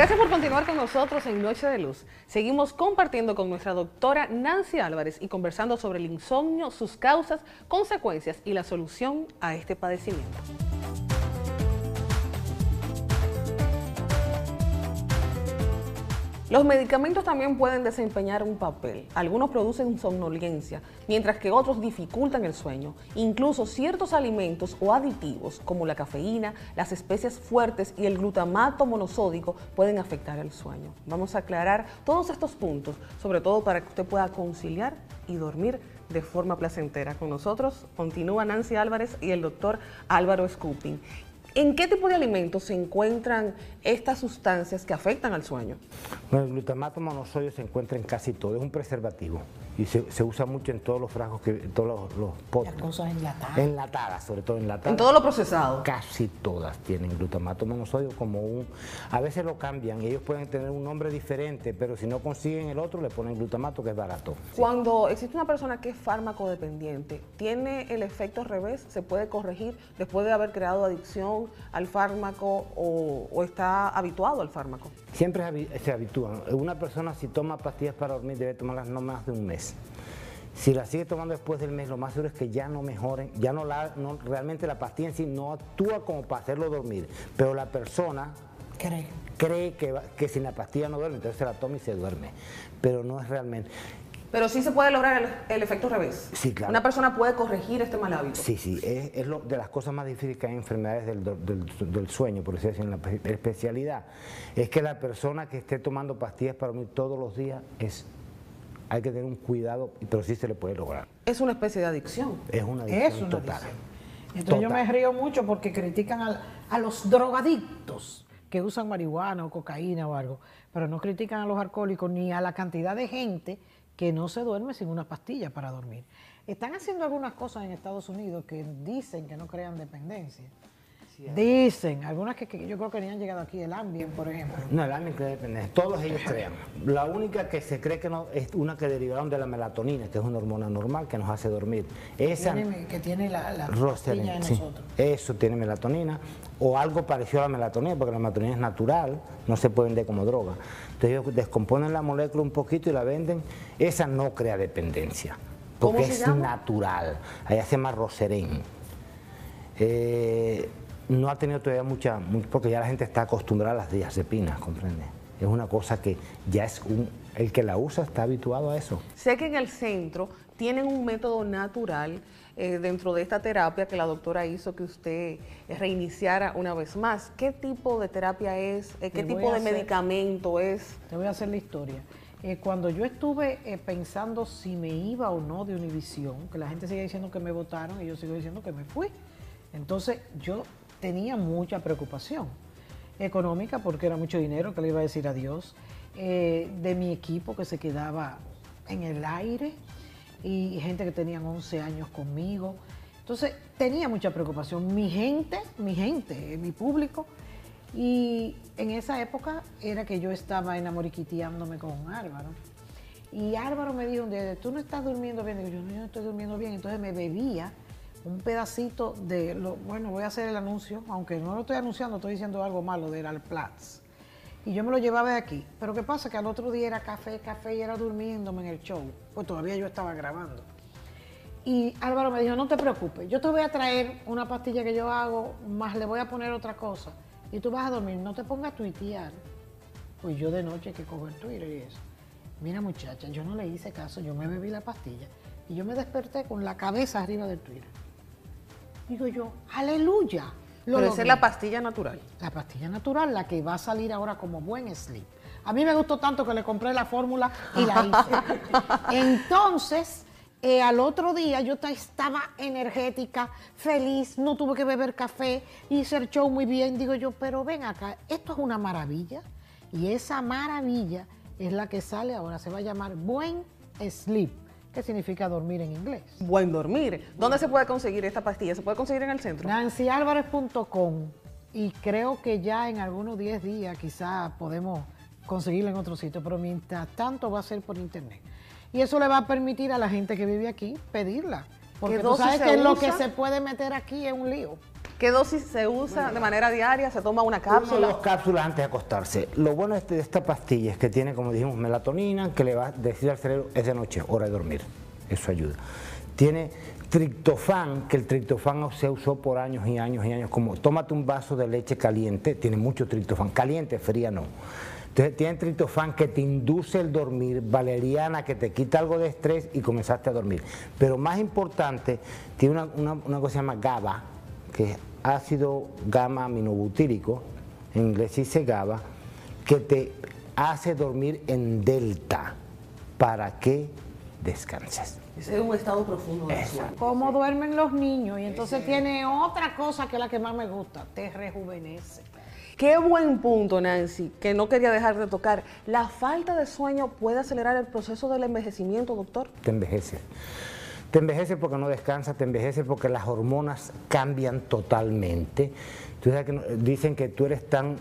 Gracias por continuar con nosotros en Noche de Luz. Seguimos compartiendo con nuestra doctora Nancy Álvarez y conversando sobre el insomnio, sus causas, consecuencias y la solución a este padecimiento. Los medicamentos también pueden desempeñar un papel. Algunos producen somnolencia, mientras que otros dificultan el sueño. Incluso ciertos alimentos o aditivos, como la cafeína, las especias fuertes y el glutamato monosódico, pueden afectar el sueño. Vamos a aclarar todos estos puntos, sobre todo para que usted pueda conciliar y dormir de forma placentera. Con nosotros continúa Nancy Álvarez y el doctor Álvaro Skupin. ¿En qué tipo de alimentos se encuentran estas sustancias que afectan al sueño? Bueno, el glutamato monosódico se encuentra en casi todo, es un preservativo y se usa mucho en todos los frascos, en todos los potes. Las cosas enlatadas. Enlatadas, sobre todo enlatadas. En todo lo procesado. Casi todas tienen glutamato monosódico como un... A veces lo cambian y ellos pueden tener un nombre diferente, pero si no consiguen el otro, le ponen glutamato, que es barato. Cuando existe una persona que es fármacodependiente, ¿tiene el efecto al revés? ¿Se puede corregir después de haber creado adicción al fármaco o está habituado al fármaco? Siempre se habitúan. Una persona, si toma pastillas para dormir, debe tomarlas no más de un mes. Si la sigue tomando después del mes, lo más seguro es que ya no mejoren, ya no realmente la pastilla en sí no actúa como para hacerlo dormir, pero la persona cree que sin la pastilla no duerme, entonces se la toma y se duerme, pero no es realmente... Pero sí se puede lograr el efecto revés. Sí, claro. Una persona puede corregir este mal hábito. Sí, sí. Es de las cosas más difíciles que hay en enfermedades del sueño, por decirlo así, en la especialidad. Es que la persona que esté tomando pastillas para dormir todos los días es... Hay que tener un cuidado, pero sí se le puede lograr. Es una especie de adicción. Es una adicción total. Entonces yo me río mucho porque critican a los drogadictos que usan marihuana o cocaína o algo, pero no critican a los alcohólicos ni a la cantidad de gente que no se duerme sin una pastilla para dormir. Están haciendo algunas cosas en Estados Unidos que dicen que no crean dependencia. Dicen, algunas que yo creo que ni han llegado aquí, el Ambien, por ejemplo. No, el Ambien crea dependencia, todos ellos crean. La única que se cree que no es una que derivaron de la melatonina, que es una hormona normal que nos hace dormir. Esa que tiene la Rozerem, pastilla de nosotros. Sí, eso tiene melatonina o algo parecido a la melatonina, porque la melatonina es natural, no se puede vender como droga. Entonces ellos descomponen la molécula un poquito y la venden. Esa no crea dependencia, porque es natural. Allá se llama Rozerem. No ha tenido todavía porque ya la gente está acostumbrada a las diazepinas, ¿comprende? Es una cosa que ya es el que la usa está habituado a eso. Sé que en el centro tienen un método natural dentro de esta terapia que la doctora hizo que usted reiniciara una vez más. ¿Qué tipo de terapia es? ¿Qué tipo de medicamento es? Te voy a hacer la historia. Cuando yo estuve pensando si me iba o no de Univision, que la gente sigue diciendo que me votaron y yo sigo diciendo que me fui. Entonces yo... tenía mucha preocupación económica porque era mucho dinero que le iba a decir adiós, de mi equipo que se quedaba en el aire y gente que tenían 11 años conmigo. Entonces tenía mucha preocupación, mi gente, mi público. Y en esa época era que yo estaba enamoriquiteándome con Álvaro. Y Álvaro me dijo un día, tú no estás durmiendo bien. Y yo, no estoy durmiendo bien. Entonces me bebía un pedacito de, bueno, voy a hacer el anuncio, aunque no lo estoy anunciando, estoy diciendo algo malo del Alplatz. Y yo me lo llevaba de aquí. Pero ¿qué pasa? Que al otro día era café y era durmiéndome en el show. Pues todavía yo estaba grabando. Y Álvaro me dijo, no te preocupes, yo te voy a traer una pastilla que yo hago, más le voy a poner otra cosa. Y tú vas a dormir, no te pongas a tuitear. Pues yo de noche hay que coger Twitter y eso. Mira muchacha, yo no le hice caso, yo me bebí la pastilla. Y yo me desperté con la cabeza arriba del Twitter. Digo yo, aleluya. Pero esa es la pastilla natural. La pastilla natural, la que va a salir ahora como Buen Sleep. A mí me gustó tanto que le compré la fórmula y la hice. Entonces, al otro día yo estaba energética, feliz, no tuve que beber café, hice el show muy bien. Digo yo, pero ven acá, esto es una maravilla. Y esa maravilla es la que sale ahora, se va a llamar Buen Sleep. ¿Qué significa dormir en inglés? Buen dormir. ¿Dónde se puede conseguir esta pastilla? ¿Se puede conseguir en el centro? nancyalvarez.com. Y creo que ya en algunos 10 días quizá podemos conseguirla en otro sitio, pero mientras tanto va a ser por internet. Y eso le va a permitir a la gente que vive aquí pedirla. Porque tú sabes que lo que se puede meter aquí es un lío. ¿Qué dosis se usa de manera diaria? ¿Se toma una cápsula? 1 o 2 cápsulas antes de acostarse. Lo bueno de esta pastilla es que tiene, como dijimos, melatonina, que le va a decir al cerebro, es de noche, hora de dormir. Eso ayuda. Tiene triptofán, que el triptofán se usó por años y años y años, como tómate un vaso de leche caliente, tiene mucho triptofán, caliente, fría no. Entonces tiene triptofán que te induce el dormir, valeriana que te quita algo de estrés y comenzaste a dormir. Pero más importante, tiene una cosa que se llama GABA, que es ácido gamma aminobutírico, en inglés dice GABA, que te hace dormir en delta para que descanses. Ese es un estado profundo de sueño. Cómo duermen los niños, y entonces tiene otra cosa que es la que más me gusta, te rejuvenece. Qué buen punto, Nancy, que no quería dejar de tocar. ¿La falta de sueño puede acelerar el proceso del envejecimiento, doctor? Te envejece. Te envejece porque no descansas, te envejece porque las hormonas cambian totalmente. Entonces, dicen que tú eres tan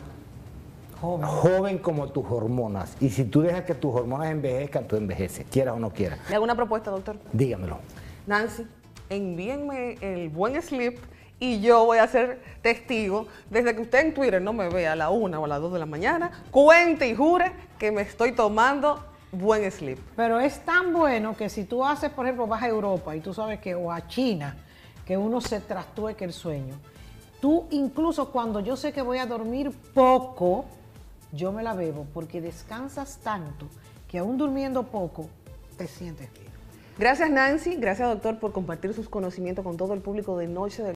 joven como tus hormonas, y si tú dejas que tus hormonas envejezcan, tú envejeces, quieras o no quieras. ¿Le hago una propuesta, doctor? Dígamelo. Nancy, envíenme el buen sleep y yo voy a ser testigo, desde que usted en Twitter no me vea a la 1 o a las 2 de la mañana, cuente y jure que me estoy tomando buen sleep. Pero es tan bueno que si tú haces, por ejemplo, vas a Europa y tú sabes que, o a China, que uno se trastueque el sueño, tú incluso cuando yo sé que voy a dormir poco, yo me la bebo, porque descansas tanto que aún durmiendo poco te sientes bien. Gracias, Nancy. Gracias, doctor, por compartir sus conocimientos con todo el público de Noche de Luz.